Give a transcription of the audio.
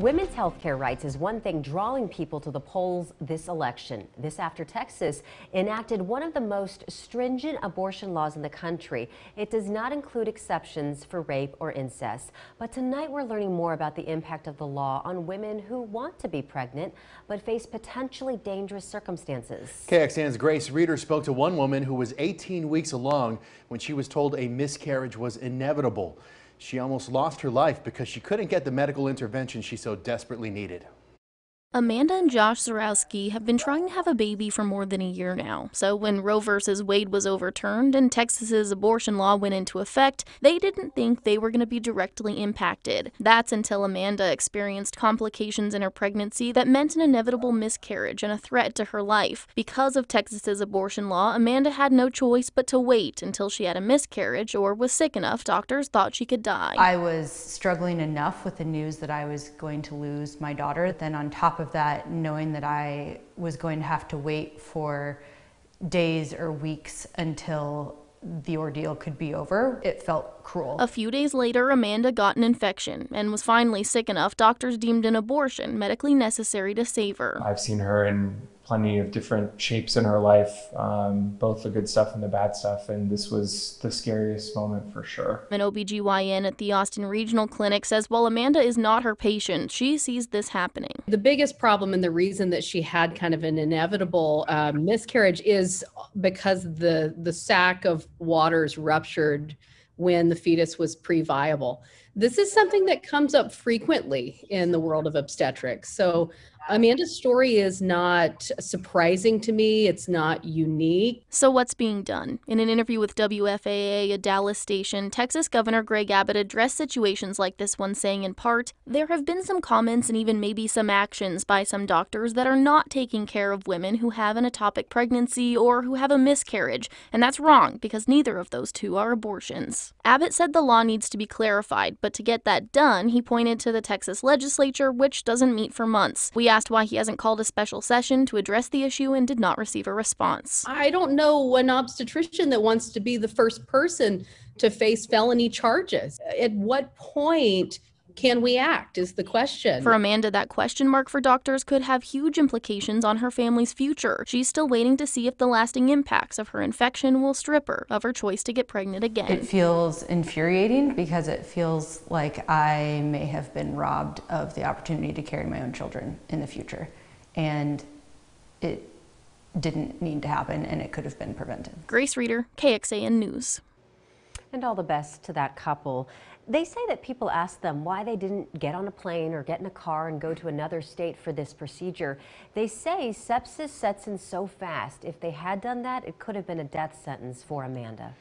Women's health care rights is one thing drawing people to the polls this election. This after Texas enacted one of the most stringent abortion laws in the country. It does not include exceptions for rape or incest. But tonight we're learning more about the impact of the law on women who want to be pregnant but face potentially dangerous circumstances. KXAN's Grace Reeder spoke to one woman who was 18 weeks along when she was told a miscarriage was inevitable. She almost lost her life because she couldn't get the medical intervention she so desperately needed. Amanda and Josh Zurawski have been trying to have a baby for more than a year now. So when Roe v. Wade was overturned and Texas's abortion law went into effect, they didn't think they were going to be directly impacted. That's until Amanda experienced complications in her pregnancy that meant an inevitable miscarriage and a threat to her life. Because of Texas's abortion law, Amanda had no choice but to wait until she had a miscarriage or was sick enough doctors thought she could die. I was struggling enough with the news that I was going to lose my daughter. Then on top of that, knowing that I was going to have to wait for days or weeks until the ordeal could be over, it felt cruel. A few days later, Amanda got an infection and was finally sick enough doctors deemed an abortion medically necessary to save her. I've seen her in plenty of different shapes in her life, both the good stuff and the bad stuff, and this was the scariest moment for sure. An OBGYN at the Austin Regional Clinic says while Amanda is not her patient, she sees this happening. The biggest problem and the reason that she had kind of an inevitable miscarriage is because the sac of waters ruptured when the fetus was pre-viable. This is something that comes up frequently in the world of obstetrics. So Amanda's story is not surprising to me. It's not unique. So what's being done? In an interview with WFAA, a Dallas station, Texas Governor Greg Abbott addressed situations like this one, saying in part, "There have been some comments and even maybe some actions by some doctors that are not taking care of women who have an ectopic pregnancy or who have a miscarriage, and that's wrong because neither of those two are abortions." Abbott said the law needs to be clarified, but to get that done, he pointed to the Texas legislature, which doesn't meet for months. We asked why he hasn't called a special session to address the issue and did not receive a response. I don't know an obstetrician that wants to be the first person to face felony charges. At what point can we act is the question. For Amanda, that question mark for doctors could have huge implications on her family's future. She's still waiting to see if the lasting impacts of her infection will strip her of her choice to get pregnant again. It feels infuriating because it feels like I may have been robbed of the opportunity to carry my own children in the future. And it didn't need to happen, and it could have been prevented. Grace Reeder, KXAN News. And all the best to that couple. They say that people ask them why they didn't get on a plane or get in a car and go to another state for this procedure. They say sepsis sets in so fast. If they had done that, it could have been a death sentence for Amanda.